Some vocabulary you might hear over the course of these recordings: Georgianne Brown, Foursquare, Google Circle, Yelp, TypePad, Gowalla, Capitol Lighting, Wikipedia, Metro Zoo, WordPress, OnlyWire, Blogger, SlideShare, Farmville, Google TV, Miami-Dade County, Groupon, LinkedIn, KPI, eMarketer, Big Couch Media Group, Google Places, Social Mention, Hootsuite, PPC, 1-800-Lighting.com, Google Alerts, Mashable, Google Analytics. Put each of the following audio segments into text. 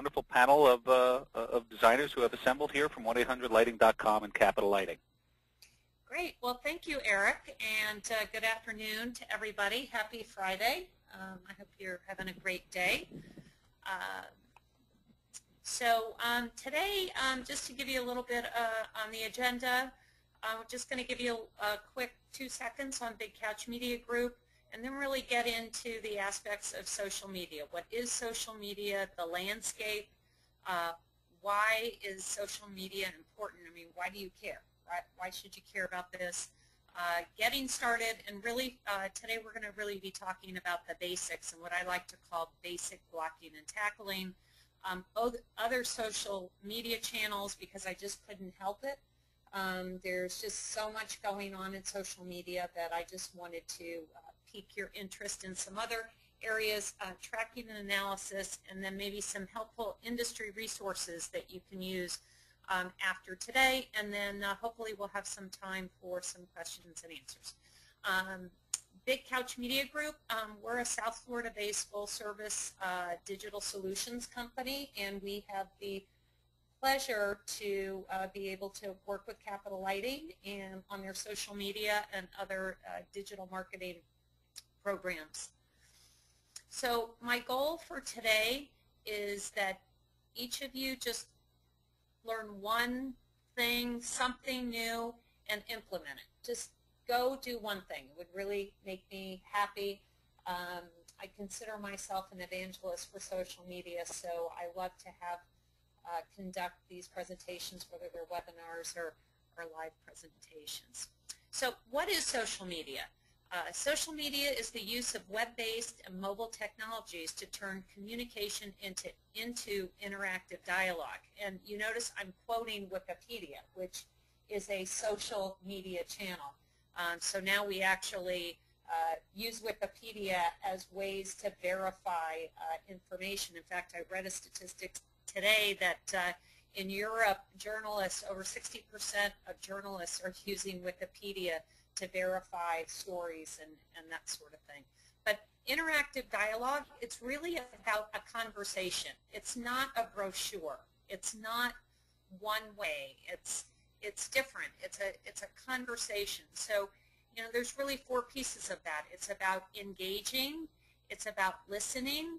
wonderful panel of designers who have assembled here from 1-800-Lighting.com and Capitol Lighting. Great. Well, thank you, Eric, and good afternoon to everybody. Happy Friday. I hope you're having a great day. Today, just to give you a little bit on the agenda, I'm just going to give you a quick 2 seconds on Big Couch Media Group, and then really get into the aspects of social media. What is social media, the landscape, why is social media important? I mean, why do you care? Why should you care about this? Getting started, and really today we're going to really be talking about the basics and what I like to call basic blocking and tackling. Other social media channels, because I just couldn't help it. There's just so much going on in social media that I just wanted to pique your interest in some other areas, tracking and analysis, and then maybe some helpful industry resources that you can use after today, and then hopefully we'll have some time for some questions and answers. Big Couch Media Group, we're a South Florida-based full-service digital solutions company, and we have the pleasure to be able to work with Capitol Lighting and on their social media and other digital marketing programs. So my goal for today is that each of you just learn one thing, something new, and implement it. Just go do one thing. It would really make me happy. I consider myself an evangelist for social media, so I love to have conduct these presentations, whether they're webinars or live presentations. So what is social media? Social media is the use of web-based and mobile technologies to turn communication into interactive dialogue. And you notice I'm quoting Wikipedia, which is a social media channel. So now we actually use Wikipedia as ways to verify information. In fact, I read a statistic today that in Europe, journalists, over 60% of journalists are using Wikipedia to verify stories and that sort of thing. But interactive dialogue, it's really about a conversation. It's not a brochure. It's not one way. It's different. It's a conversation. So, you know, there's really 4 pieces of that. It's about engaging. It's about listening.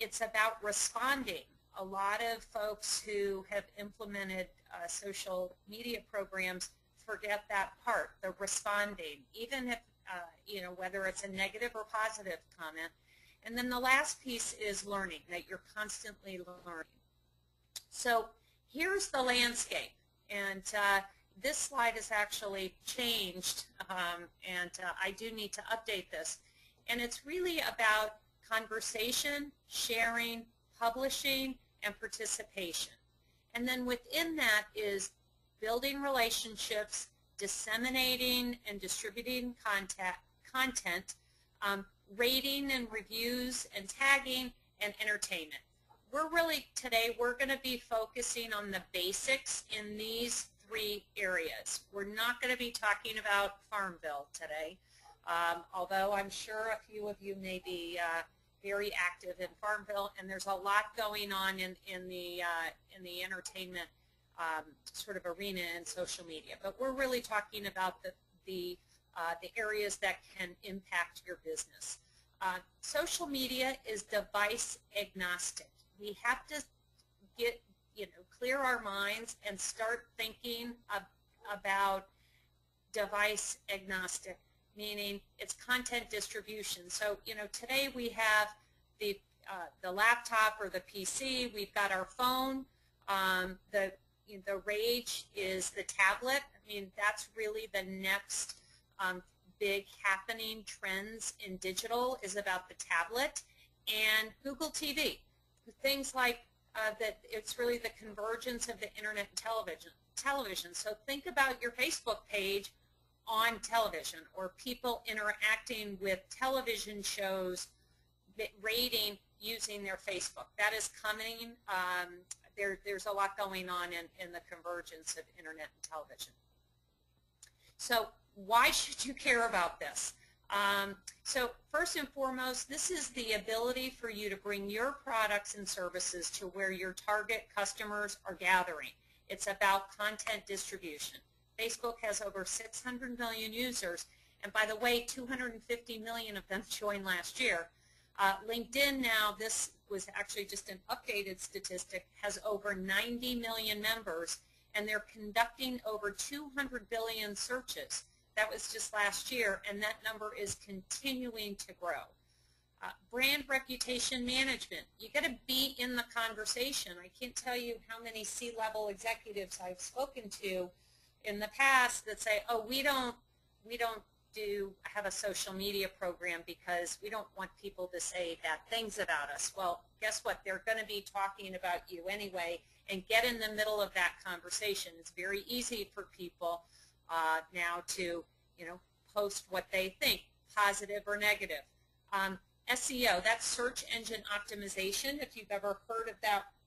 It's about responding. A lot of folks who have implemented social media programs forget that part, the responding, even if, you know, whether it's a negative or positive comment. And then the last piece is learning, that you're constantly learning. So here's the landscape. And this slide is actually changed, and I do need to update this. And it's really about conversation, sharing, publishing, and participation. And then within that is building relationships, disseminating and distributing content, rating and reviews and tagging, and entertainment. We're really, today, we're going to be focusing on the basics in these 3 areas. We're not going to be talking about Farmville today, although I'm sure a few of you may be very active in Farmville, and there's a lot going on in the entertainment sort of arena and social media. But we're really talking about the areas that can impact your business. Social media is device agnostic. We have to get, you know, clear our minds and start thinking about device agnostic, meaning it's content distribution. So, you know, today we have the laptop or the PC. We've got our phone. The rage is the tablet. I mean, that's really the next big happening trends in digital is about the tablet and Google TV. Things like that, it's really the convergence of the internet and television. So think about your Facebook page on television, or people interacting with television shows, rating using their Facebook. That is coming. There's a lot going on in the convergence of internet and television. So why should you care about this? So first and foremost, this is the ability for you to bring your products and services to where your target customers are gathering. It's about content distribution. Facebook has over 600 million users, and by the way, 250 million of them joined last year. LinkedIn now, this was actually just an updated statistic, has over 90 million members, and they're conducting over 200 billion searches. That was just last year, and that number is continuing to grow. Brand reputation management. You got to be in the conversation. I can't tell you how many C-level executives I've spoken to in the past that say, "Oh, we don't have a social media program because we don't want people to say bad things about us." Well, guess what? They're going to be talking about you anyway, and get in the middle of that conversation. It's very easy for people now to, post what they think, positive or negative. SEO, that's search engine optimization, if you've ever heard of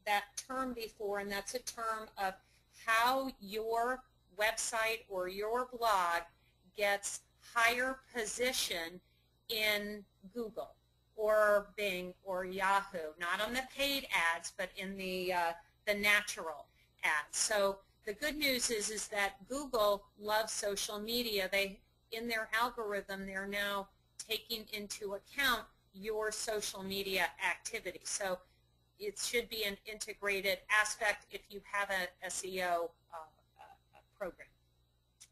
that term before, and that's a term of how your website or your blog gets higher position in Google or Bing or Yahoo, not on the paid ads, but in the natural ads. So the good news is that Google loves social media. They, in their algorithm, they're now taking into account your social media activity. So it should be an integrated aspect if you have an SEO program.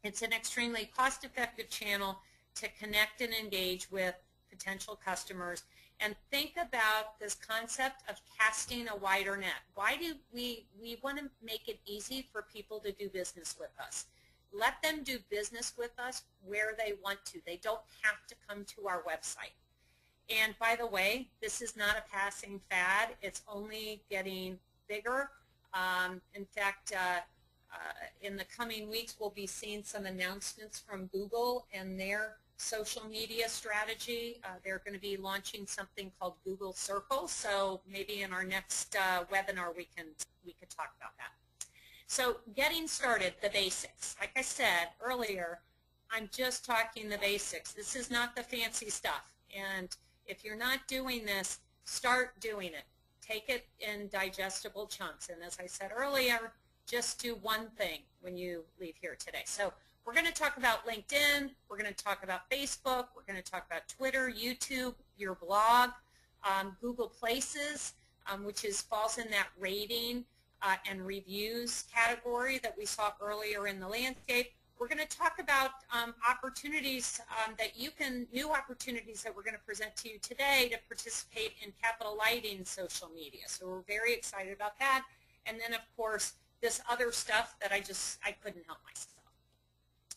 It's an extremely cost-effective channel to connect and engage with potential customers. And think about this concept of casting a wider net. Why do we want to make it easy for people to do business with us? Let them do business with us where they want to. They don't have to come to our website. And by the way, this is not a passing fad. It's only getting bigger. In fact, in the coming weeks, we'll be seeing some announcements from Google and their social media strategy. They're going to be launching something called Google Circle. So maybe in our next webinar, we could talk about that. So getting started, the basics. Like I said earlier, I'm just talking the basics. This is not the fancy stuff. And if you're not doing this, start doing it. Take it in digestible chunks. And as I said earlier, just do one thing when you leave here today. So we're going to talk about LinkedIn. We're going to talk about Facebook. We're going to talk about Twitter, YouTube, your blog, Google Places, which falls in that rating and reviews category that we saw earlier in the landscape. We're going to talk about opportunities that you can, new opportunities that we're going to present to you today to participate in Capitol Lighting social media. So we're very excited about that. And then, of course, this other stuff that I couldn't help myself.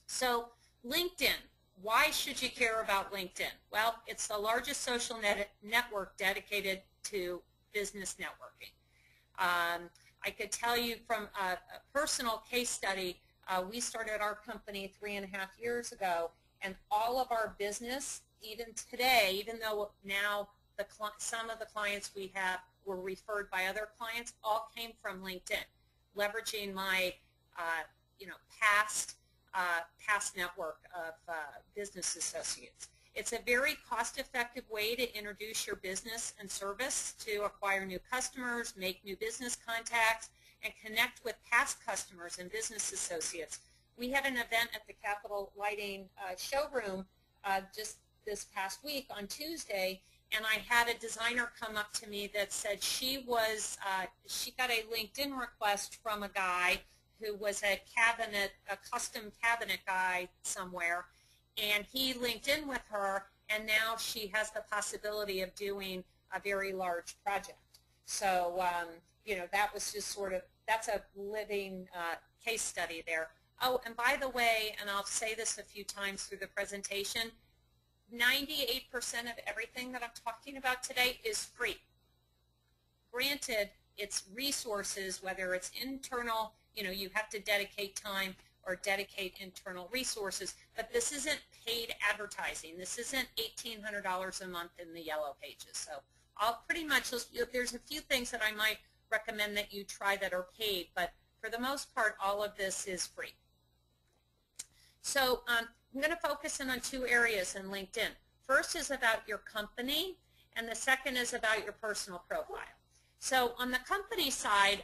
So LinkedIn, why should you care about LinkedIn? Well, it's the largest social network dedicated to business networking. I could tell you from a personal case study. We started our company 3.5 years ago, and all of our business, even today, even though now some of the clients we have were referred by other clients, all came from LinkedIn, leveraging my, past network of business associates. It's a very cost-effective way to introduce your business and service, to acquire new customers, make new business contacts, and connect with past customers and business associates. We had an event at the Capitol Lighting showroom just this past week on Tuesday, and I had a designer come up to me that said she got a LinkedIn request from a guy who was a custom cabinet guy somewhere, and he linked in with her, and now she has the possibility of doing a very large project. So, that was just sort of, that's a living case study there. Oh, and by the way, and I'll say this a few times through the presentation, 98% of everything that I'm talking about today is free. Granted, it's resources, whether it's internal, you have to dedicate time or dedicate internal resources, but this isn't paid advertising. This isn't $1,800 a month in the yellow pages. So I'll pretty much, there's a few things that I might recommend that you try that are paid, but for the most part, all of this is free. So I'm going to focus in on two areas in LinkedIn. First is about your company, and the second is about your personal profile. So on the company side,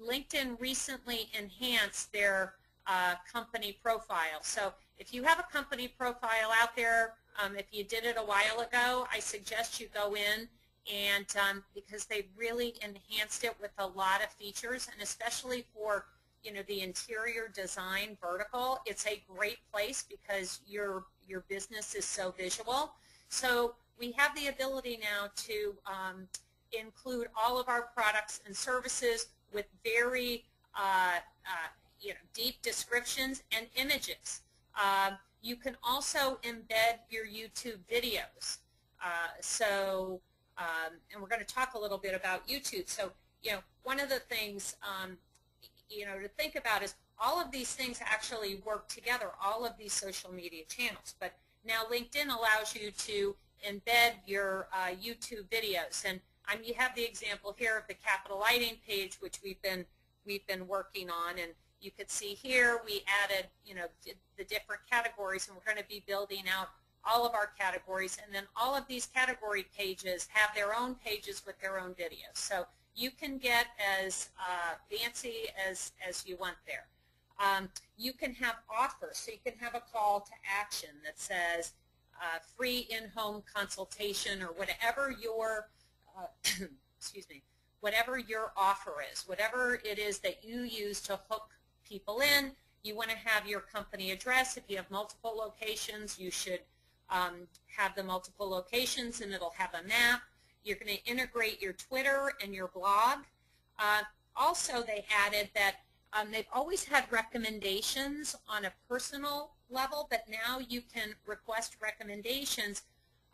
LinkedIn recently enhanced their company profile. So if you have a company profile out there, if you did it a while ago, I suggest you go in and because they really enhanced it with a lot of features, and especially for the interior design vertical, it's a great place because your business is so visual. So we have the ability now to include all of our products and services with very deep descriptions and images. You can also embed your YouTube videos. And we're going to talk a little bit about YouTube. So, one of the things, to think about is all of these things actually work together, all of these social media channels. But now LinkedIn allows you to embed your YouTube videos. And you have the example here of the Capitol Lighting page, which we've been working on, and you could see here we added the different categories, and we're going to be building out all of our categories, and then all of these category pages have their own pages with their own videos. So you can get as fancy as you want there. You can have offers, so you can have a call to action that says free in-home consultation or whatever your excuse me, whatever your offer is, whatever it is that you use to hook people in. You want to have your company address. If you have multiple locations, you should have the multiple locations, and it'll have a map. You're going to integrate your Twitter and your blog. Also, they added that they've always had recommendations on a personal level, but now you can request recommendations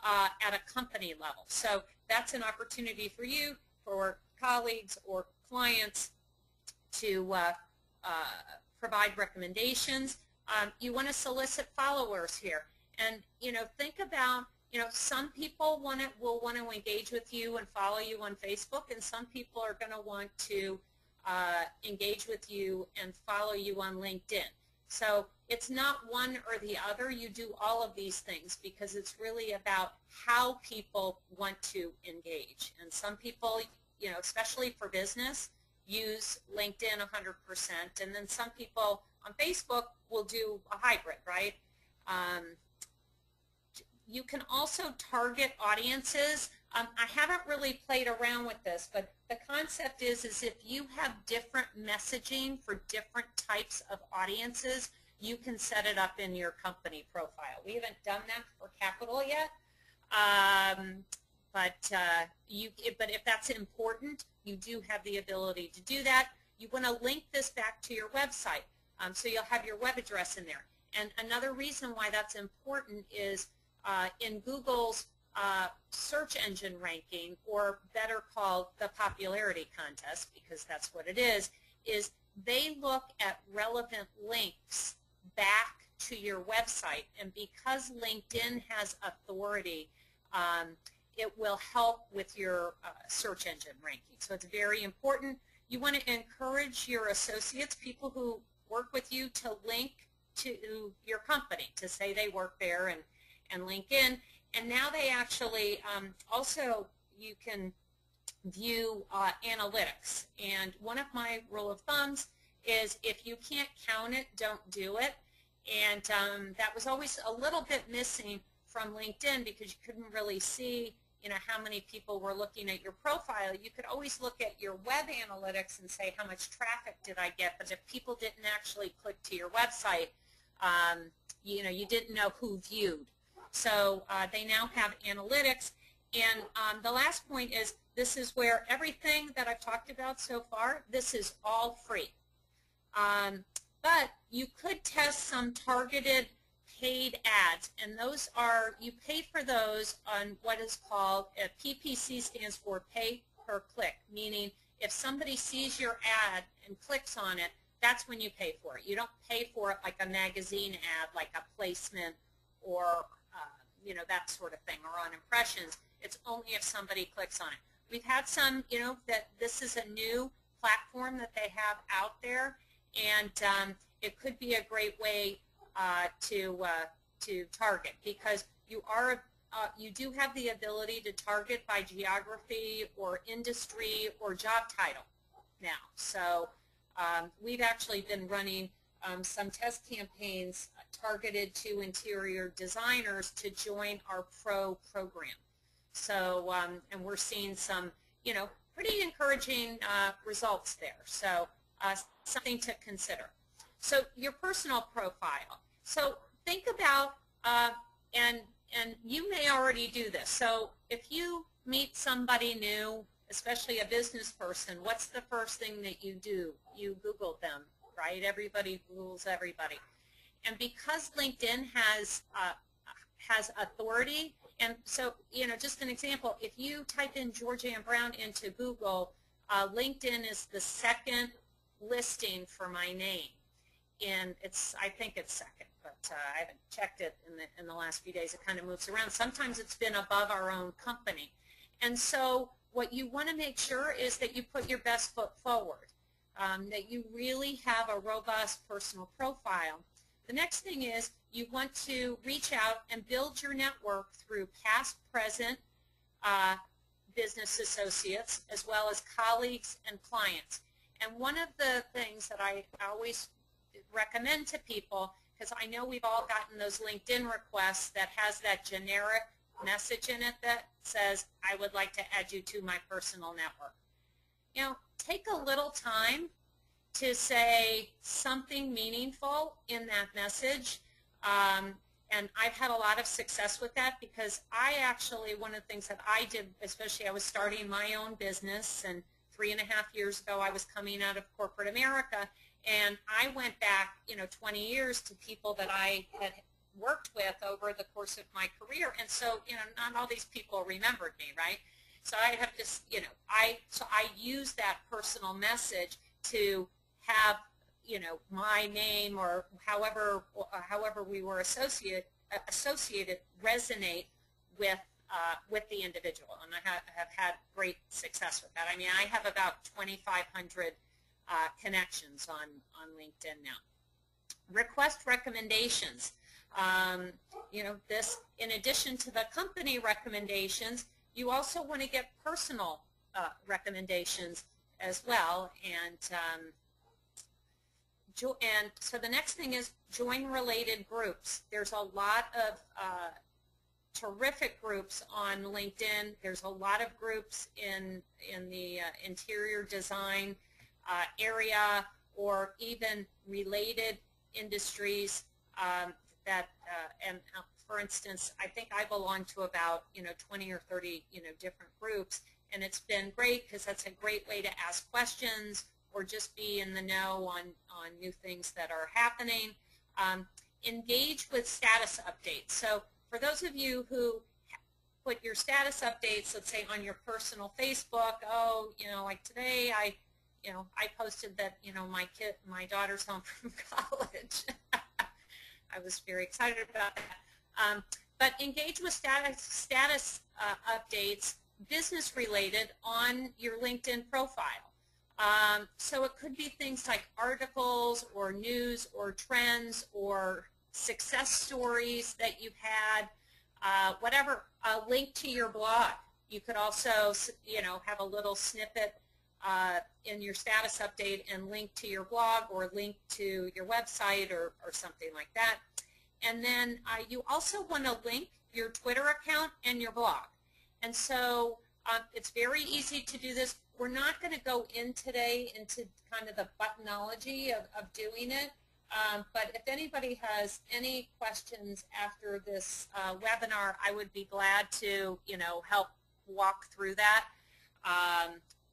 at a company level. So that's an opportunity for you, for colleagues or clients to provide recommendations. You want to solicit followers here, and think about some people will want to engage with you and follow you on Facebook, and some people are going to want to engage with you and follow you on LinkedIn. So it's not one or the other. You do all of these things because it's really about how people want to engage. And some people, especially for business, use LinkedIn 100%. And then some people on Facebook will do a hybrid, right? You can also target audiences. I haven't really played around with this, but the concept is if you have different messaging for different types of audiences, you can set it up in your company profile. We haven't done that for Capitol yet, but if that's important, you do have the ability to do that. You want to link this back to your website, so you'll have your web address in there. And another reason why that's important is in Google's search engine ranking, or better called the popularity contest, because that's what it is they look at relevant links back to your website. And because LinkedIn has authority, it will help with your search engine ranking. So it's very important. You want to encourage your associates, people who work with you, to link to your company, to say they work there and link in. And now they actually also, you can view analytics. And one of my rule of thumbs is if you can't count it, don't do it. And that was always a little bit missing from LinkedIn, because you couldn't really see how many people were looking at your profile. You could always look at your web analytics and say how much traffic did I get, but if people didn't actually click to your website, you didn't know who viewed. So they now have analytics. And the last point is, this is where everything that I've talked about so far, this is all free. But you could test some targeted paid ads, and those are, you pay for those on what is called, PPC stands for pay per click, meaning if somebody sees your ad and clicks on it, that's when you pay for it. You don't pay for it like a magazine ad, like a placement or that sort of thing, or on impressions. It's only if somebody clicks on it. We've had some, that this is a new platform that they have out there, and it could be a great way to target, because you are you do have the ability to target by geography or industry or job title now. So we've actually been running some test campaigns targeted to interior designers to join our pro program. So and we're seeing some, you know, pretty encouraging results there. So something to consider. So your personal profile. So think about and you may already do this. So if you meet somebody new, especially a business person, what's the first thing that you do? You Google them, right? Everybody Googles everybody. And because LinkedIn has authority, and so, you know, just an example, if you type in Georgianne Brown into Google, LinkedIn is the second listing for my name. And it's, I think it's second, but I haven't checked it in the last few days. It kind of moves around. Sometimes it's been above our own company. And so what you want to make sure is that you put your best foot forward, that you really have a robust personal profile. The next thing is you want to reach out and build your network through past, present business associates, as well as colleagues and clients. And one of the things that I always recommend to people, because I know we've all gotten those LinkedIn requests that has that generic message in it that says, I would like to add you to my personal network. You know, take a little time to say something meaningful in that message. And I've had a lot of success with that, because I actually, one of the things that I did, especially I was starting my own business, and 3.5 years ago I was coming out of corporate America, and I went back, you know, 20 years to people that I had worked with over the course of my career. And so, you know, not all these people remembered me, right? So I have this, you know, so I use that personal message to have, you know, my name or however we were associated resonate with the individual. And I have had great success with that. I mean, I have about 2,500 connections on LinkedIn now. Request recommendations. You know, this, in addition to the company recommendations, you also want to get personal recommendations as well. And so the next thing is join related groups. There's a lot of terrific groups on LinkedIn. There's a lot of groups in the interior design area, or even related industries that for instance, I think I belong to about, you know, 20 or 30, you know, different groups, and it's been great because that's a great way to ask questions or just be in the know on new things that are happening. Engage with status updates. So for those of you who put your status updates, let's say on your personal Facebook, oh, you know, like today I posted that, you know, my daughter's home from college. I was very excited about that. But engage with status updates, business-related, on your LinkedIn profile. So it could be things like articles or news or trends or success stories that you've had, whatever, a link to your blog. You could also, you know, have a little snippet in your status update and link to your blog or link to your website or something like that. And then you also want to link your Twitter account and your blog. And so it's very easy to do this. We're not going to go in today into kind of the buttonology of doing it, but if anybody has any questions after this webinar, I would be glad to, you know, help walk through that.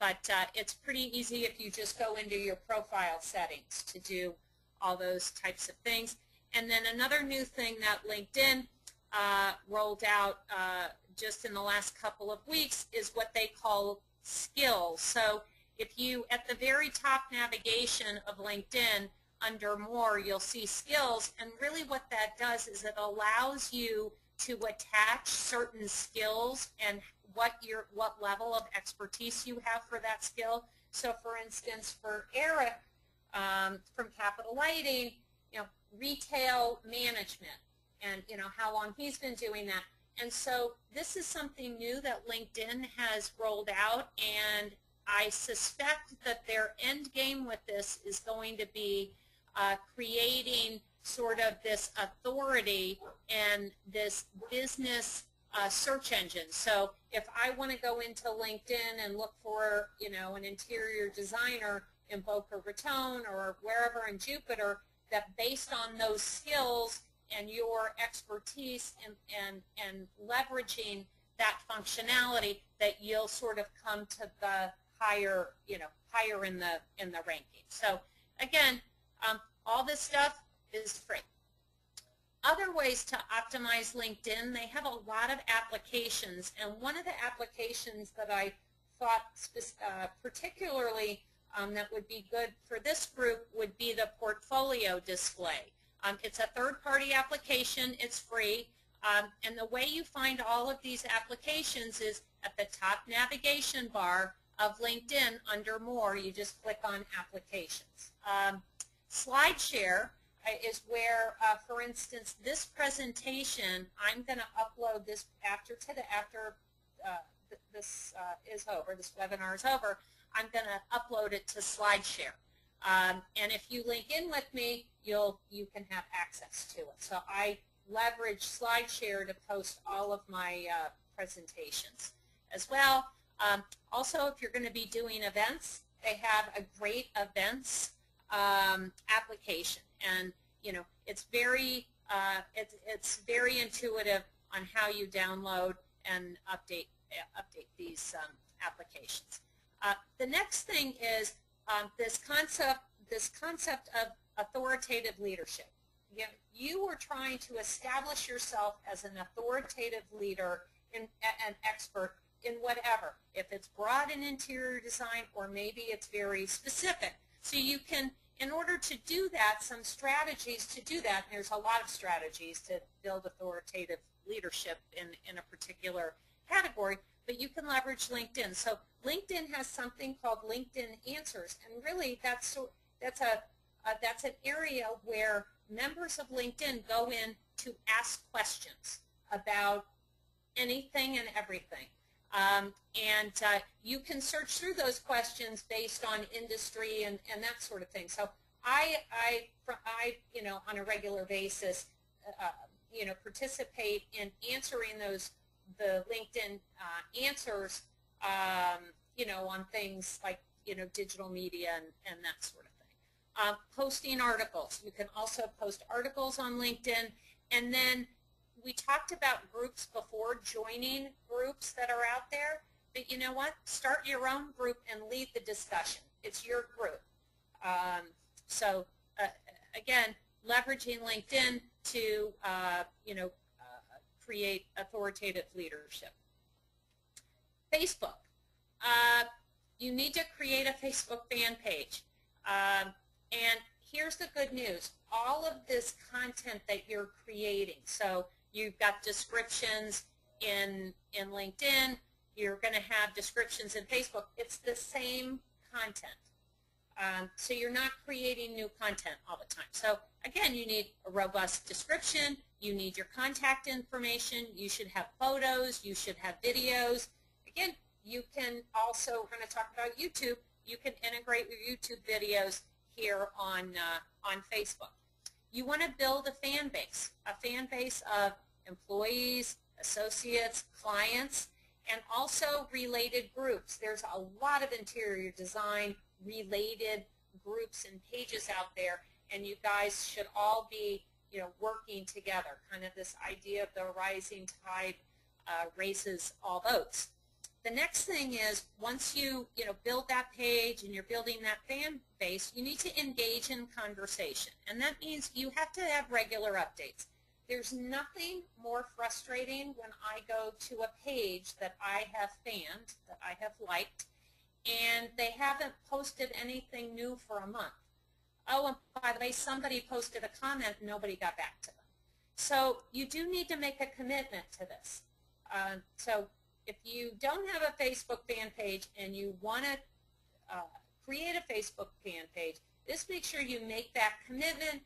But it's pretty easy if you just go into your profile settings to do all those types of things. And then another new thing that LinkedIn rolled out just in the last couple of weeks is what they call skills. So if you, at the very top navigation of LinkedIn, under more, you'll see skills. And really what that does is it allows you to attach certain skills and what level of expertise you have for that skill. So for instance, for Eric from Capitol Lighting, you know, retail management, and how long he's been doing that. And so this is something new that LinkedIn has rolled out, and I suspect that their end game with this is going to be creating sort of this authority and this business search engine. So if I want to go into LinkedIn and look for, an interior designer in Boca Raton or wherever in Jupiter, that based on those skills and your expertise and leveraging that functionality, that you'll sort of come to the higher, higher in the ranking. So again, all this stuff is free. Other ways to optimize LinkedIn, they have a lot of applications, and one of the applications that I thought particularly that would be good for this group would be the portfolio display. It's a third-party application, it's free, and the way you find all of these applications is at the top navigation bar of LinkedIn under More, you just click on Applications. SlideShare is where, for instance, this presentation, I'm going to upload this after this webinar is over, I'm going to upload it to SlideShare. And if you link in with me, you can have access to it. So I leverage SlideShare to post all of my presentations as well. Also, if you're going to be doing events, they have a great events application, and it's very intuitive on how you download and update these applications. The next thing is this concept of authoritative leadership. You were trying to establish yourself as an authoritative leader and an expert in whatever, if it's broad in interior design or maybe it's very specific. So you can, in order to do that, some strategies to do that, and there's a lot of strategies to build authoritative leadership in a particular category, but you can leverage LinkedIn. So LinkedIn has something called LinkedIn Answers, and really that's an area where members of LinkedIn go in to ask questions about anything and everything. You can search through those questions based on industry and that sort of thing. So I on a regular basis, participate in answering the LinkedIn answers, on things like, digital media and that sort of thing. Posting articles. You can also post articles on LinkedIn. And then we talked about groups before, joining groups that are out there. But you know what? Start your own group and lead the discussion. It's your group. Again, leveraging LinkedIn to, create authoritative leadership. Facebook. You need to create a Facebook fan page. And here's the good news. All of this content that you're creating, so you've got descriptions in LinkedIn, you're going to have descriptions in Facebook. It's the same content. So you're not creating new content all the time. So again, you need a robust description, you need your contact information, you should have photos, you should have videos. Again, you can also, we're going to talk about YouTube, you can integrate your YouTube videos here on Facebook. You want to build a fan base of employees, associates, clients, and also related groups. There's a lot of interior design related groups and pages out there, and you guys should all be working together, kind of this idea of the rising tide raises all boats. The next thing is, once you, build that page and you're building that fan base, you need to engage in conversation. And that means you have to have regular updates. There's nothing more frustrating when I go to a page that I have fanned, that I have liked, and they haven't posted anything new for a month. Oh, and by the way, somebody posted a comment and nobody got back to them. So you do need to make a commitment to this. If you don't have a Facebook fan page and you want to create a Facebook fan page, just make sure you make that commitment.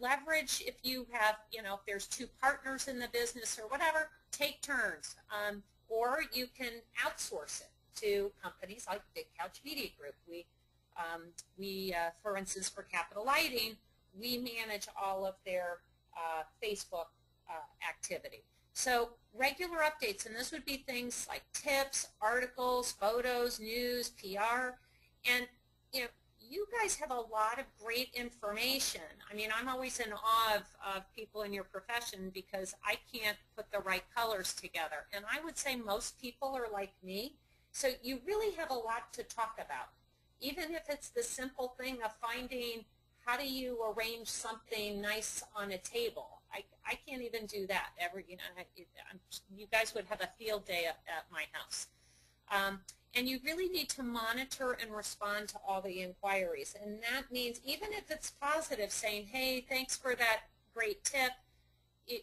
leverage if you have, if there's two partners in the business or whatever, take turns. Or you can outsource it to companies like Big Couch Media Group. We for instance, for Capitol Lighting, we manage all of their Facebook activity. So regular updates, and this would be things like tips, articles, photos, news, PR, and you guys have a lot of great information. I mean, I'm always in awe of people in your profession because I can't put the right colors together. And I would say most people are like me. So you really have a lot to talk about. Even if it's the simple thing of finding how do you arrange something nice on a table. I can't even do that. You guys would have a field day at my house. And you really need to monitor and respond to all the inquiries. And that means even if it's positive, saying, hey, thanks for that great tip,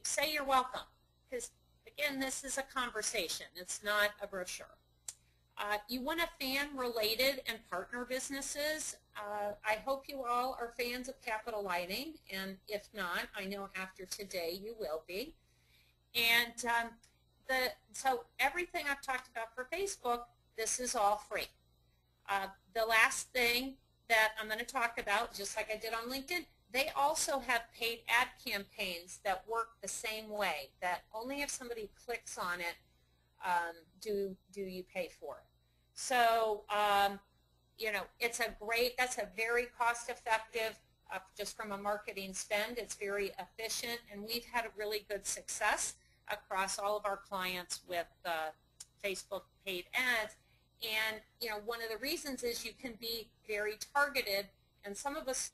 say you're welcome. Because, again, this is a conversation. It's not a brochure. You want to fan related and partner businesses. I hope you all are fans of Capitol Lighting. And if not, I know after today you will be. And so everything I've talked about for Facebook, this is all free. The last thing that I'm going to talk about, just like I did on LinkedIn, they also have paid ad campaigns that work the same way, that only if somebody clicks on it do you pay for it. So, it's a great, that's a very cost effective, just from a marketing spend, it's very efficient, and we've had a really good success across all of our clients with Facebook paid ads. And, one of the reasons is you can be very targeted, and some of us,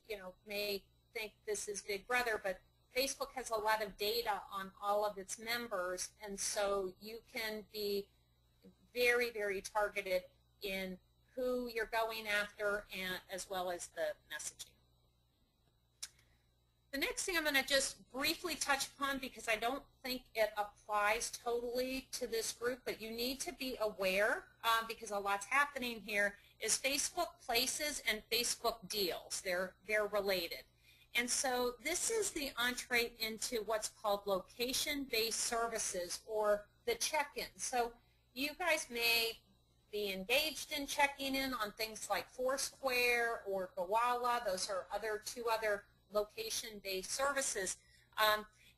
may think this is Big Brother, but Facebook has a lot of data on all of its members, and so you can be very, very targeted in who you're going after and as well as the messaging. The next thing I'm going to just briefly touch upon because I don't think it applies totally to this group, but you need to be aware because a lot's happening here, is Facebook Places and Facebook Deals. They're related. And so this is the entree into what's called location-based services or the check-in. So you guys may be engaged in checking in on things like Foursquare or Gowalla. Those are two other location-based services.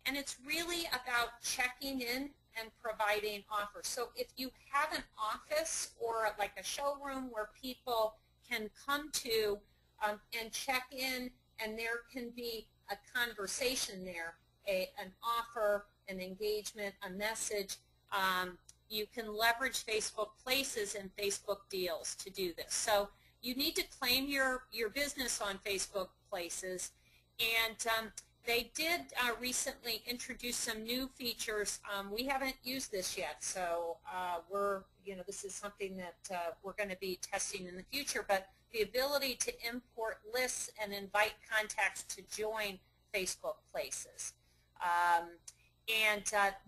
And it's really about checking in and providing offers. So if you have an office or like a showroom where people can come to and check in, and there can be a conversation there, an offer, an engagement, a message. You can leverage Facebook Places and Facebook Deals to do this. So you need to claim your business on Facebook Places. And they did recently introduce some new features. We haven't used this yet, so this is something that we're going to be testing in the future. But the ability to import lists and invite contacts to join Facebook Places.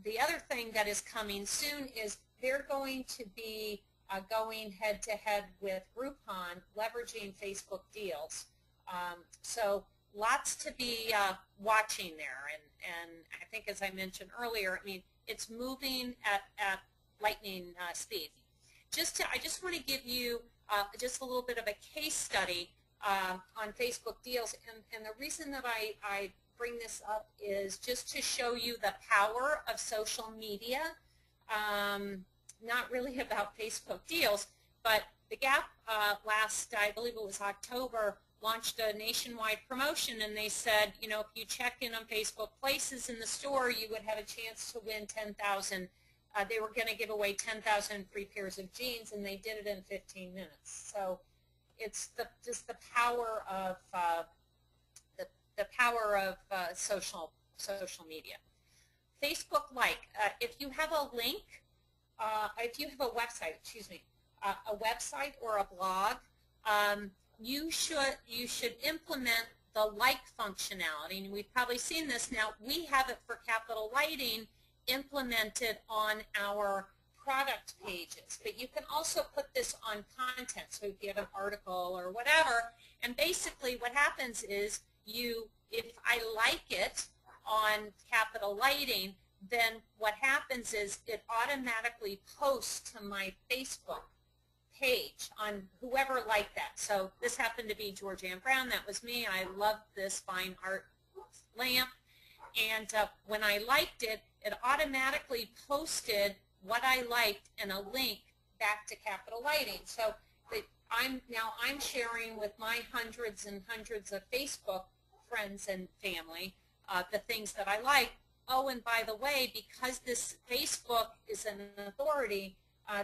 The other thing that is coming soon is they're going to be going head-to-head with Groupon, leveraging Facebook Deals. So lots to be watching there. And I think, as I mentioned earlier, it's moving at lightning speed. I just want to give you just a little bit of a case study on Facebook Deals. And the reason that I bring this up is just to show you the power of social media, not really about Facebook Deals, but the Gap I believe it was October, launched a nationwide promotion, and they said, if you check in on Facebook Places in the store, you would have a chance to win $10,000. They were going to give away 10,000 free pairs of jeans, and they did it in 15 minutes. So it's just the power of social media. Facebook if you have a link, if you have a website, a website or a blog, you should implement the like functionality, and we've probably seen this now. We have it for Capitol Lighting implemented on our product pages, but you can also put this on content. So if you have an article or whatever, and basically what happens is if I like it on Capitol Lighting, then what happens is it automatically posts to my Facebook page on whoever liked that. So this happened to be Georgianne Brown. That was me. I loved this fine art lamp. And when I liked it, it automatically posted what I liked and a link back to Capitol Lighting. So now I'm sharing with my hundreds and hundreds of Facebook friends and family the things that I like. Oh, and by the way, because this Facebook is an authority,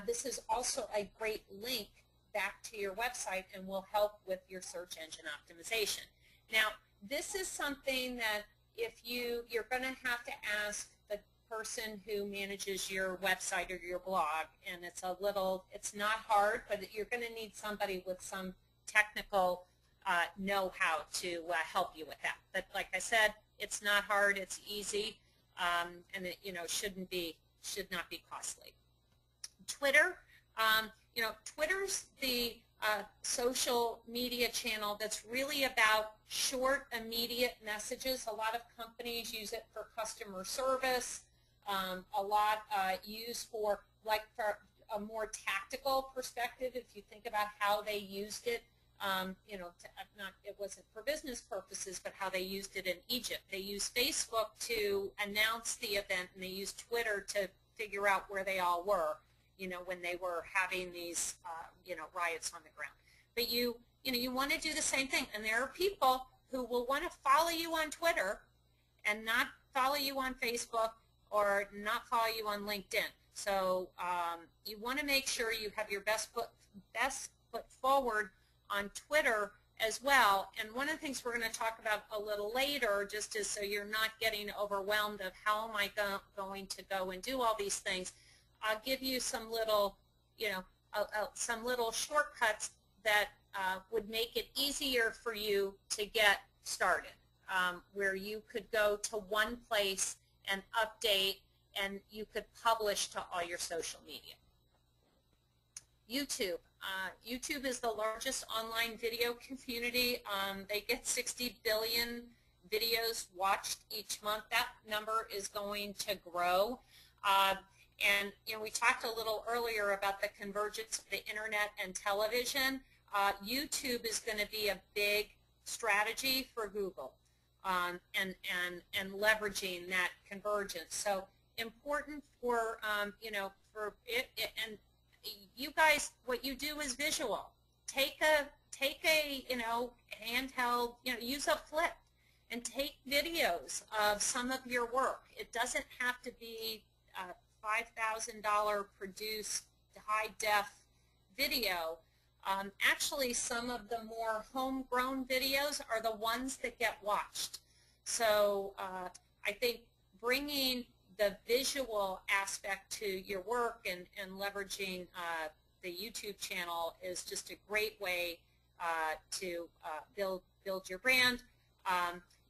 this is also a great link back to your website and will help with your search engine optimization. Now, this is something that if you're going to have to ask the person who manages your website or your blog, and it's not hard, but you're going to need somebody with some technical know-how to help you with that. But like I said, it's not hard, it's easy, and it should not be costly. Twitter, Twitter's the social media channel that's really about short, immediate messages. A lot of companies use it for customer service, a lot used for, for a more tactical perspective, if you think about how they used it. It wasn't for business purposes, but how they used it in Egypt. They used Facebook to announce the event, and they used Twitter to figure out where they all were, when they were having these, riots on the ground. But you want to do the same thing, and there are people who will want to follow you on Twitter and not follow you on Facebook or not follow you on LinkedIn. So you want to make sure you have your best foot forward on Twitter as well. And one of the things we're going to talk about a little later, just as so you're not getting overwhelmed of how am I going to go and do all these things, I'll give you some little, some little shortcuts that would make it easier for you to get started, where you could go to one place and update, and you could publish to all your social media. YouTube. YouTube is the largest online video community. They get 60 billion videos watched each month. That number is going to grow. And we talked a little earlier about the convergence of the internet and television. YouTube is going to be a big strategy for Google, and leveraging that convergence. So important for for it and you guys, what you do is visual. Take a handheld, use a flip and take videos of some of your work. It doesn't have to be a $5,000 produced high def video. Actually, some of the more homegrown videos are the ones that get watched. So I think bringing the visual aspect to your work and leveraging the YouTube channel is just a great way to build your brand.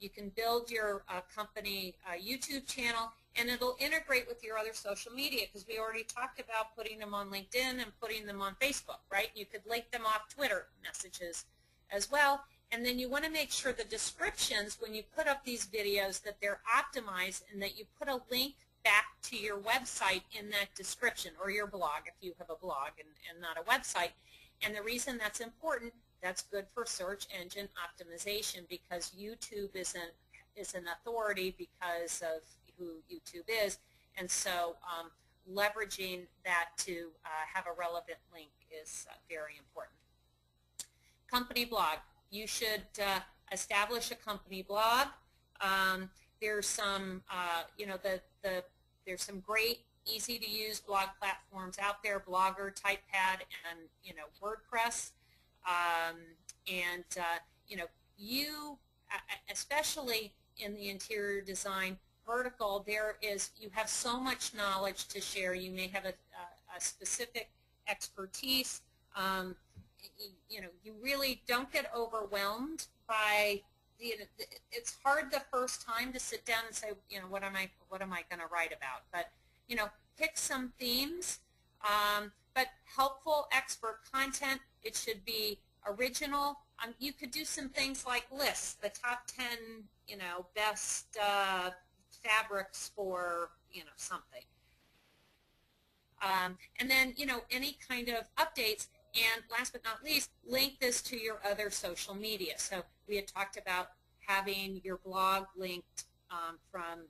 You can build your company YouTube channel, and it'll integrate with your other social media, because we already talked about putting them on LinkedIn and putting them on Facebook, right? You could link them off Twitter messages as well. And then you want to make sure the descriptions, when you put up these videos, that they're optimized and that you put a link back to your website in that description, or your blog if you have a blog and not a website. And the reason that's important, that's good for search engine optimization, because YouTube is an authority because of who YouTube is. And so leveraging that to have a relevant link is very important. Company blog. You should establish a company blog. There's some, there's some great, easy-to-use blog platforms out there: Blogger, TypePad, and WordPress. You, especially in the interior design vertical, you have so much knowledge to share. You may have a specific expertise. You really don't get overwhelmed by, it's hard the first time to sit down and say, what am I going to write about? But, pick some themes, but helpful expert content. It should be original. You could do some things like lists, the top 10, best fabrics for, something. And then, any kind of updates. And last but not least, link this to your other social media. So we had talked about having your blog linked from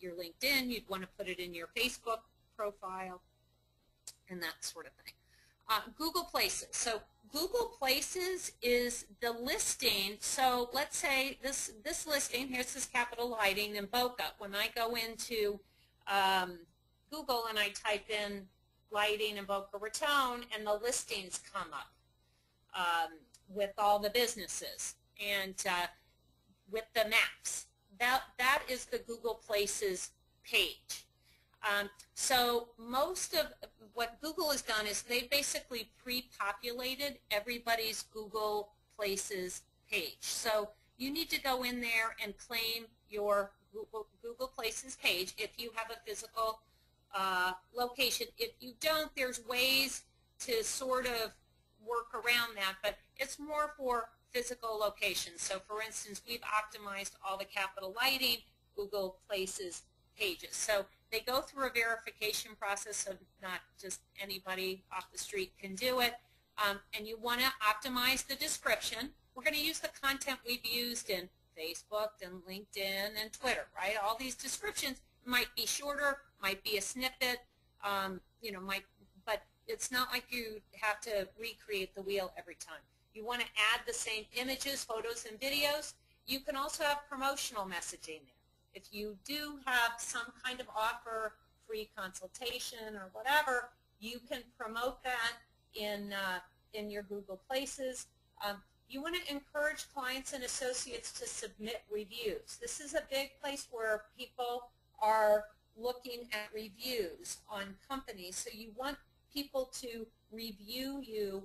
your LinkedIn. You'd want to put it in your Facebook profile and that sort of thing. Google Places. So Google Places is the listing. So let's say this listing, here's this Capitol Lighting in Boca. When I go into Google and I type in lighting in Boca Raton, and the listings come up with all the businesses and with the maps. That is the Google Places page. So most of what Google has done is they've basically pre-populated everybody's Google Places page. So you need to go in there and claim your Google Places page if you have a physical location. If you don't, there's ways to sort of work around that, but it's more for physical locations. So for instance, we've optimized all the Capitol Lighting Google Places pages. So they go through a verification process, so not just anybody off the street can do it. And you want to optimize the description. We're going to use the content we've used in Facebook and LinkedIn and Twitter, right? All these descriptions might be shorter, might be a snippet, but it's not like you have to recreate the wheel every time. You want to add the same images, photos, and videos. You can also have promotional messaging there. If you do have some kind of offer, free consultation or whatever, you can promote that in your Google Places. You want to encourage clients and associates to submit reviews. This is a big place where people are looking at reviews on companies, so you want people to review you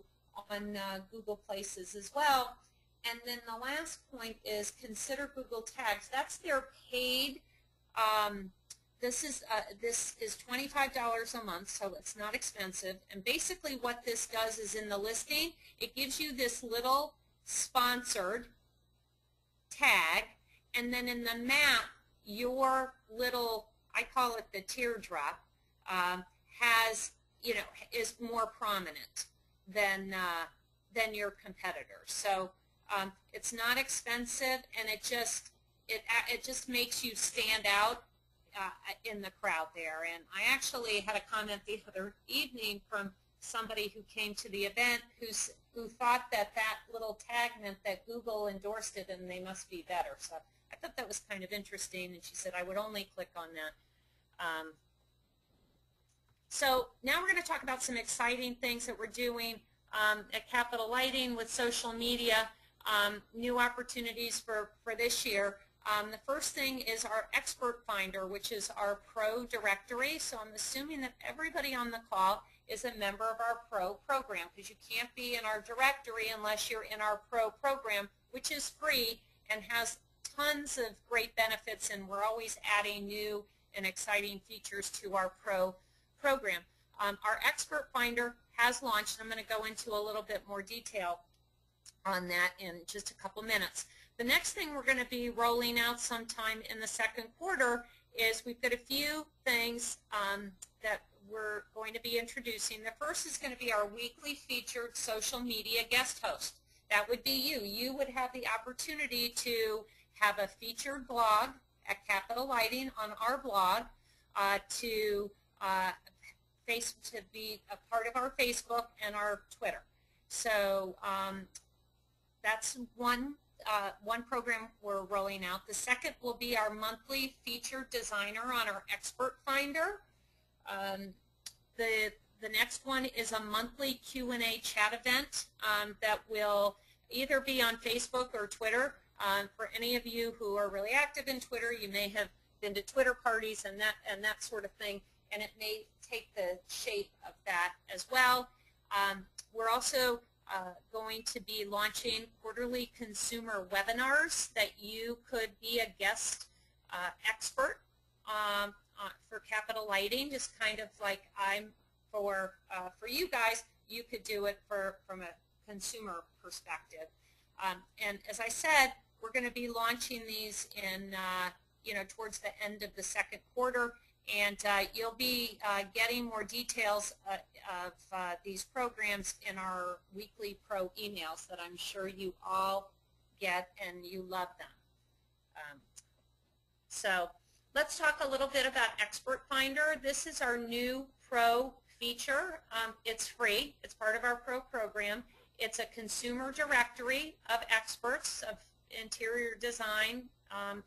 on Google Places as well. And then the last point is consider Google Tags. That's their paid. This is $25 a month, so it's not expensive. And basically, what this does is in the listing, it gives you this little sponsored tag, and then in the map, your little, I call it the teardrop, is more prominent than your competitor. So. It's not expensive, and it just makes you stand out in the crowd there. And I actually had a comment the other evening from somebody who came to the event who thought that little tag meant that Google endorsed it and they must be better. So I thought that was kind of interesting, and she said I would only click on that. So now we're going to talk about some exciting things that we're doing at Capitol Lighting with social media. New opportunities for this year. The first thing is our expert finder, which is our pro directory. So I'm assuming that everybody on the call is a member of our pro program, because you can't be in our directory unless you're in our pro program, which is free and has tons of great benefits, and we're always adding new and exciting features to our pro program. Our expert finder has launched. I'm going to go into a little bit more detail on that in just a couple minutes. The next thing we're going to be rolling out sometime in the second quarter is we've got a few things that we're going to be introducing. The first is going to be our weekly featured social media guest host. That would be you. You would have the opportunity to have a featured blog at Capitol Lighting on our blog, to be a part of our Facebook and our Twitter. So that's one program we're rolling out. The second will be our monthly featured designer on our expert finder. The next one is a monthly Q&A chat event that will either be on Facebook or Twitter. For any of you who are really active in Twitter, you may have been to Twitter parties and that sort of thing, and it may take the shape of that as well. We're also going to be launching quarterly consumer webinars that you could be a guest expert for Capitol Lighting, just kind of like I'm for you guys. You could do it from a consumer perspective. And as I said, we're going to be launching these in, towards the end of the second quarter. And you'll be getting more details of these programs in our weekly pro emails that I'm sure you all get and you love them. So let's talk a little bit about Expert Finder. This is our new pro feature. It's free. It's part of our pro program. It's a consumer directory of experts, of interior design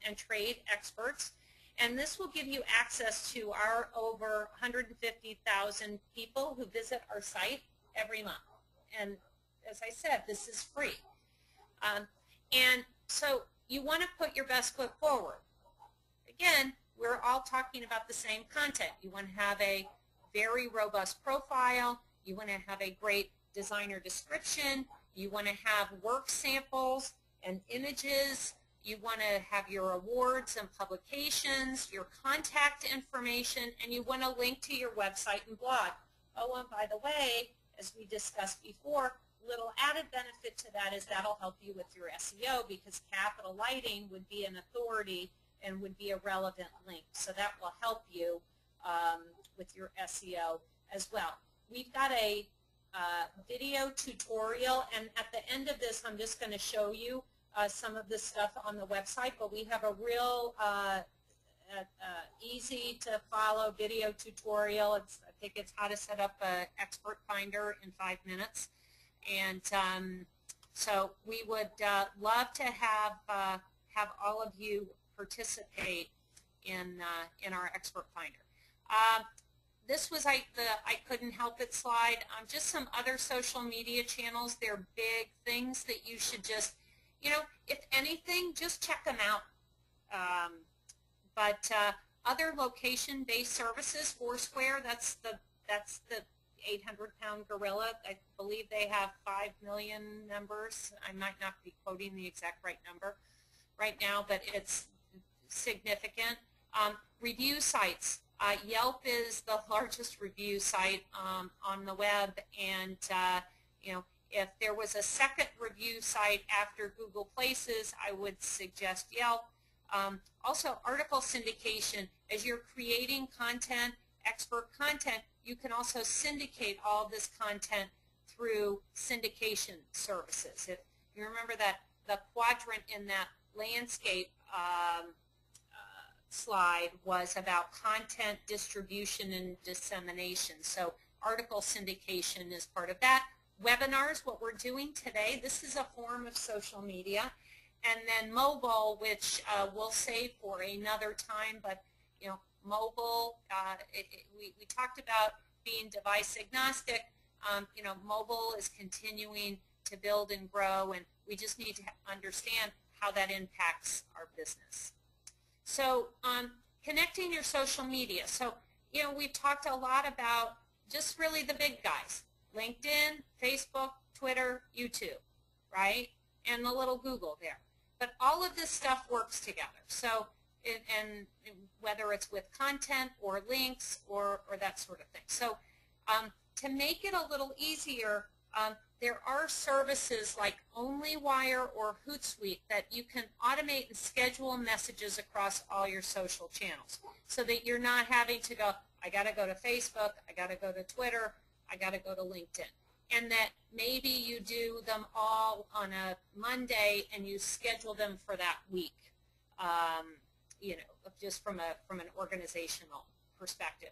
and trade experts. And this will give you access to our over 150,000 people who visit our site every month. And as I said, this is free. And so you want to put your best foot forward. Again, we're all talking about the same content. You want to have a very robust profile. You want to have a great designer description. You want to have work samples and images. You want to have your awards and publications, your contact information, and you want to link to your website and blog. Oh, and by the way, as we discussed before, little added benefit to that is that'll help you with your SEO, because Capitol Lighting would be an authority and would be a relevant link. So that will help you with your SEO as well. We've got a video tutorial, and at the end of this, I'm just going to show you some of the stuff on the website, but we have a real easy to follow video tutorial. I think it's how to set up an Expert Finder in 5 minutes. And so we would love to have all of you participate in our Expert Finder. This was I couldn't help it slide. Just some other social media channels. They're big things that you should just, if anything, just check them out. But other location-based services, Foursquare, that's the 800-pound gorilla. I believe they have 5 million members. I might not be quoting the exact right number right now, but it's significant. Review sites. Yelp is the largest review site on the web, and if there was a second review site after Google Places, I would suggest Yelp. Also, article syndication. As you're creating content, expert content, you can also syndicate all this content through syndication services. If you remember that the quadrant in that landscape slide was about content distribution and dissemination. So article syndication is part of that. Webinars, what we're doing today, this is a form of social media. And then mobile, which we'll save for another time, but mobile, we talked about being device agnostic. Mobile is continuing to build and grow, and we just need to understand how that impacts our business. So connecting your social media. So, we've talked a lot about just really the big guys, LinkedIn, Facebook, Twitter, YouTube, right? And a little Google there. But all of this stuff works together. So, and whether it's with content or links or that sort of thing. So to make it a little easier, there are services like OnlyWire or Hootsuite that you can automate and schedule messages across all your social channels so that you're not having to go, I got to go to Facebook, I got to go to Twitter, I got to go to LinkedIn. And that maybe you do them all on a Monday and you schedule them for that week. Just from an organizational perspective.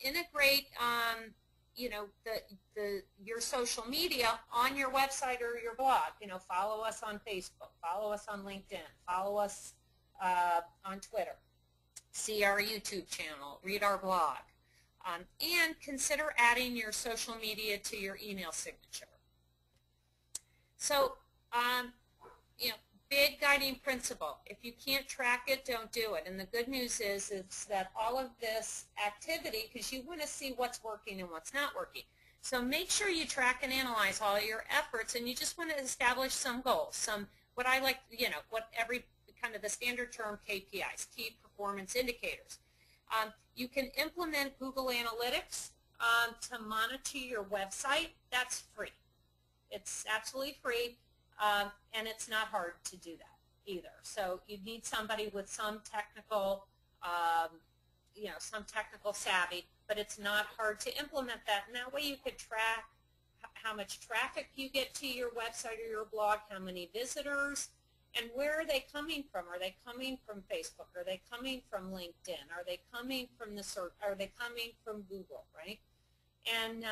Integrate, your social media on your website or your blog. Follow us on Facebook, follow us on LinkedIn, follow us on Twitter, see our YouTube channel, read our blog, and consider adding your social media to your email signature. So, big guiding principle. If you can't track it, don't do it. And the good news is that all of this activity, because you want to see what's working and what's not working. So make sure you track and analyze all your efforts, and you just want to establish some goals, some what I like, what every kind of the standard term KPIs, key performance indicators. You can implement Google Analytics to monitor your website. That's free. It's absolutely free, and it's not hard to do that either. So you need somebody with some technical, some technical savvy, but it's not hard to implement that. And that way you could track how much traffic you get to your website or your blog, how many visitors, and where are they coming from? Are they coming from Facebook? Are they coming from LinkedIn? Are they coming from the search? Are they coming from Google, right? And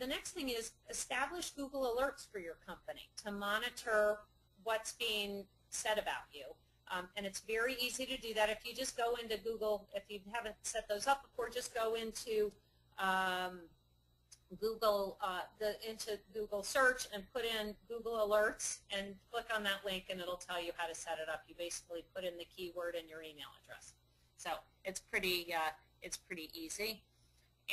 the next thing is establish Google Alerts for your company to monitor what's being said about you. And it's very easy to do that if you just go into Google. If you haven't set those up before, just go into into Google search and put in Google Alerts and click on that link, and it'll tell you how to set it up. You basically put in the keyword and your email address. So it's pretty easy.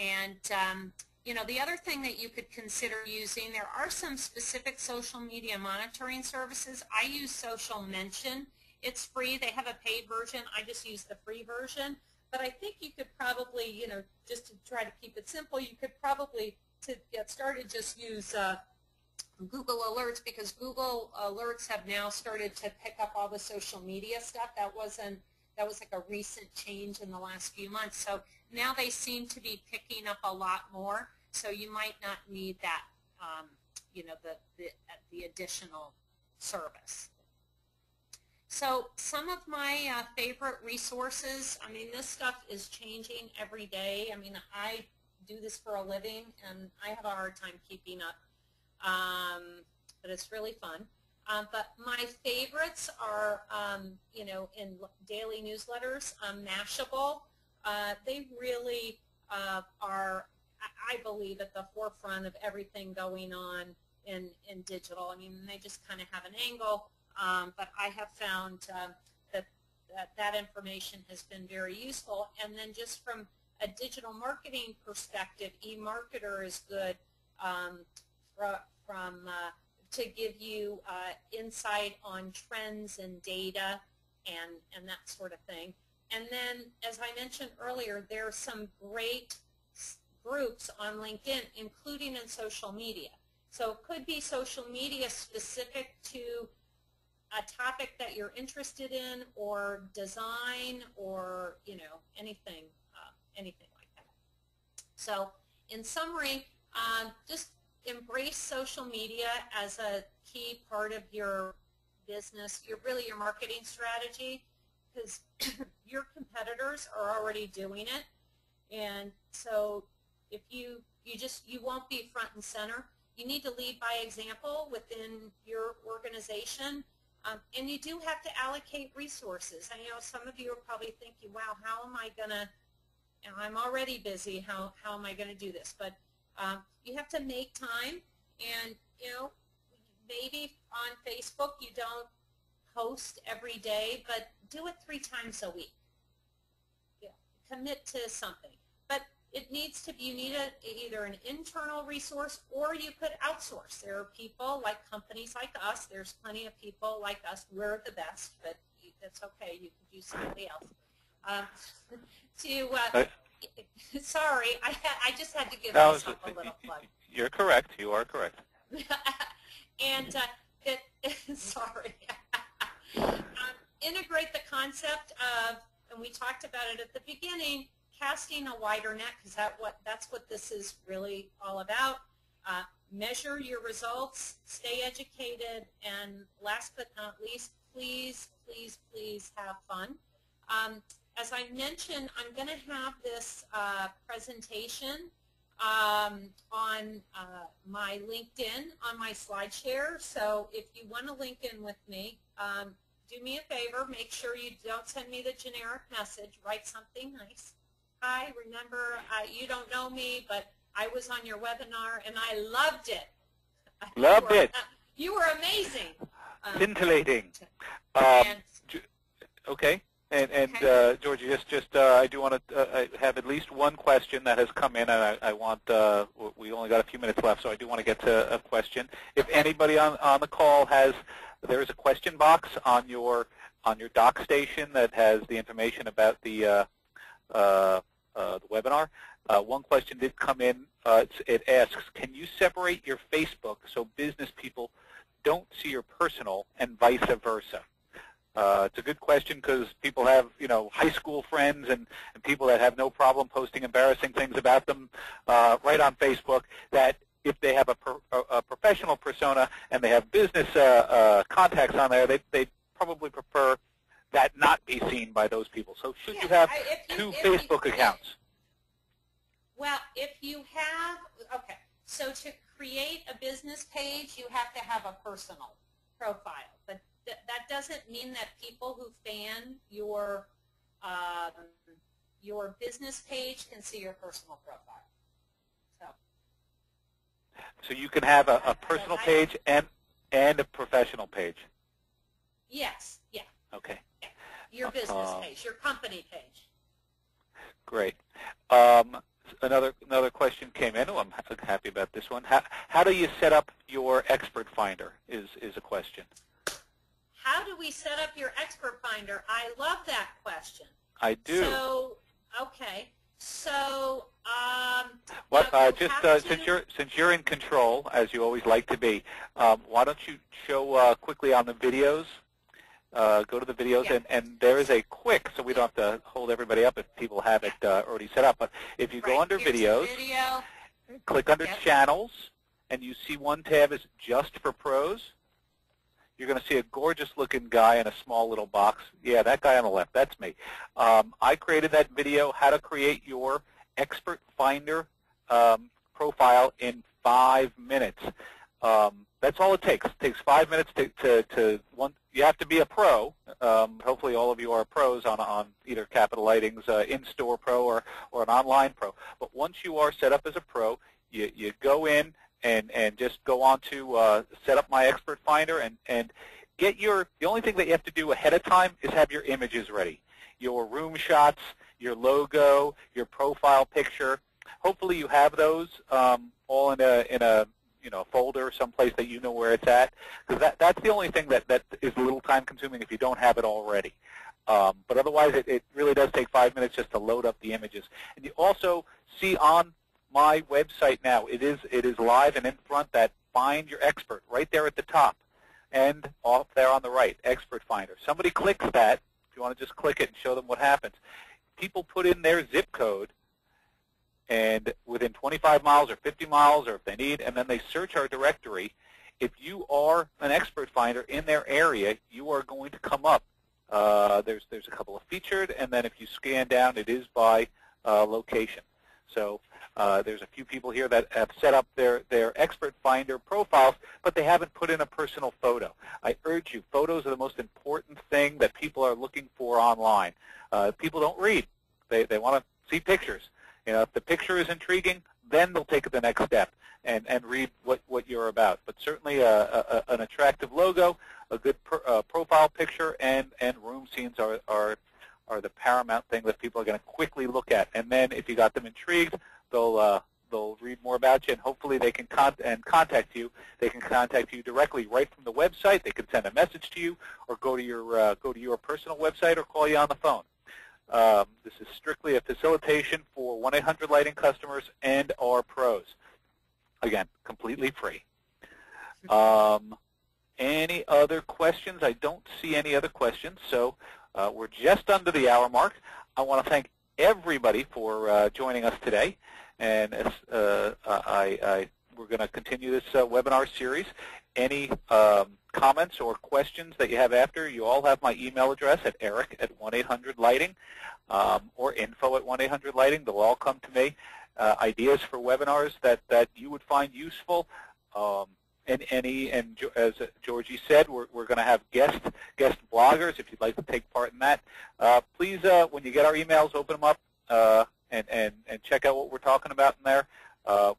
And the other thing that you could consider using, there are some specific social media monitoring services. I use Social Mention. It's free. They have a paid version. I just use the free version. But I think you could probably, just to try to keep it simple, you could probably, to get started, just use Google Alerts, because Google Alerts have now started to pick up all the social media stuff. That was like a recent change in the last few months. So now they seem to be picking up a lot more. So you might not need that, the additional service. So some of my favorite resources, this stuff is changing every day. I do this for a living, and I have a hard time keeping up, but it's really fun. But my favorites are, in daily newsletters, Mashable. They really are, I believe, at the forefront of everything going on in digital. They just kind of have an angle. But I have found that information has been very useful. And then just from a digital marketing perspective, eMarketer is good to give you insight on trends and data and that sort of thing. And then, as I mentioned earlier, there are some great groups on LinkedIn, including in social media. So it could be social media specific to a topic that you're interested in, or design, or anything, anything like that. So, in summary, just embrace social media as a key part of your business. Your marketing strategy, because your competitors are already doing it, and so if you won't be front and center. You need to lead by example within your organization. And you do have to allocate resources. I know some of you are probably thinking, wow, how am I going to, I'm already busy, how am I going to do this? But you have to make time, and, maybe on Facebook you don't post every day, but do it 3 times a week. Yeah. Commit to something. But it needs to be, you need either an internal resource, or you could outsource. There are people like companies like us. There's plenty of people like us. We're the best, but that's okay. You could use somebody else. Sorry, I just had to give myself a little plug. You're correct. You are correct. And sorry. Integrate the concept of, and we talked about it at the beginning, casting a wider net, because that's what this is really all about. Measure your results, stay educated, and last but not least, please, please, please have fun. As I mentioned, I'm going to have this presentation on my LinkedIn, on my SlideShare. So if you want to link in with me, do me a favor, make sure you don't send me the generic message, write something nice. Hi, remember, you don't know me, but I was on your webinar, and I loved it. Loved it. You were amazing. Scintillating. Okay. And Georgia, I do want to have at least one question that has come in, and I want, we only got a few minutes left, so I do want to get to a question. If anybody on the call has, there is a question box on your dock station that has the information about the webinar. One question did come in. It asks, can you separate your Facebook so business people don't see your personal and vice versa? It's a good question because people have, high school friends and people that have no problem posting embarrassing things about them right on Facebook that if they have a professional persona and they have business contacts on there, they probably prefer that not be seen by those people. So should you have two Facebook accounts? Well, if you have, okay, so to create a business page, you have to have a personal profile. But that doesn't mean that people who fan your business page can see your personal profile. So you can have a personal page and a professional page? Yes, yeah. Okay. Yeah. Your business page, your company page. Great. Another question came in. Oh, I'm happy about this one. How do you set up your expert finder is a question. How do we set up your expert finder? I love that question. I do. So, okay. So, since you're in control, as you always like to be, why don't you show quickly on the videos? Go to the videos, yeah. and there is a quick, so we don't have to hold everybody up if people have it already set up. But if you go under videos, click under channels, and you see one tab is just for pros. You're going to see a gorgeous-looking guy in a small little box. Yeah, that guy on the left, that's me. I created that video, how to create your expert finder profile in 5 minutes. That's all it takes. It takes 5 minutes to you have to be a pro. Hopefully all of you are pros on either Capitol Lighting's in-store pro or an online pro. But once you are set up as a pro, you go in, and just go on to set up my expert finder and get your, the only thing that you have to do ahead of time is have your images ready, your room shots, your logo, your profile picture. Hopefully you have those all in a folder someplace that you know where it's at, because that's the only thing that is a little time consuming if you don't have it already. But otherwise it really does take 5 minutes just to load up the images. And you also see on my website now, it is live and in front, that Find Your Expert right there at the top and off there on the right, Expert Finder. Somebody clicks that. If you want to just click it and show them what happens. People put in their zip code and within 25 miles or 50 miles or if they need, and then they search our directory. If you are an expert finder in their area, you are going to come up. There's a couple of featured, and then if you scan down, it is by location. So there's a few people here that have set up their expert finder profiles, but they haven't put in a personal photo. I urge you, photos are the most important thing that people are looking for online. People don't read. They want to see pictures. If the picture is intriguing, then they'll take the next step and read what you're about. But certainly an attractive logo, a good profile picture, and room scenes are the paramount thing that people are going to quickly look at. And then if you got them intrigued, they'll read more about you, and hopefully they can contact you. They can contact you directly right from the website. They can send a message to you, or go to your personal website, or call you on the phone. This is strictly a facilitation for 1-800 Lighting customers and our pros. Again, completely free. Any other questions? I don't see any other questions, so we're just under the hour mark. I want to thank everybody for joining us today, and we're going to continue this webinar series. Any comments or questions that you have after, you all have my email address at eric@1-800-Lighting or info@1-800-Lighting. They'll all come to me. Ideas for webinars that you would find useful. And as Georgie said, we're going to have guest bloggers. If you'd like to take part in that, please, when you get our emails, open them up and check out what we're talking about in there.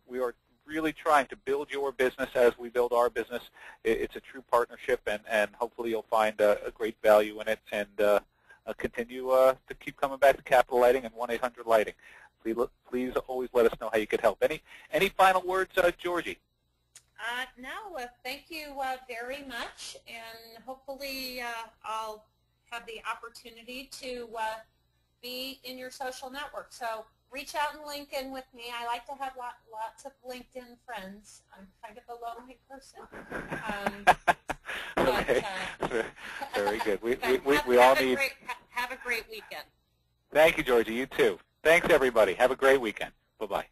We are really trying to build your business as we build our business. It's a true partnership, and hopefully you'll find a great value in it, and continue to keep coming back to Capitol Lighting and 1-800 Lighting. Please always let us know how you could help. Any final words, Georgie? No, thank you very much, and hopefully I'll have the opportunity to be in your social network. So reach out and LinkedIn with me. I like to have lots of LinkedIn friends. I'm kind of a lonely person. Okay. Very good. Have a great weekend. Thank you, Georgie. You too. Thanks, everybody. Have a great weekend. Bye-bye.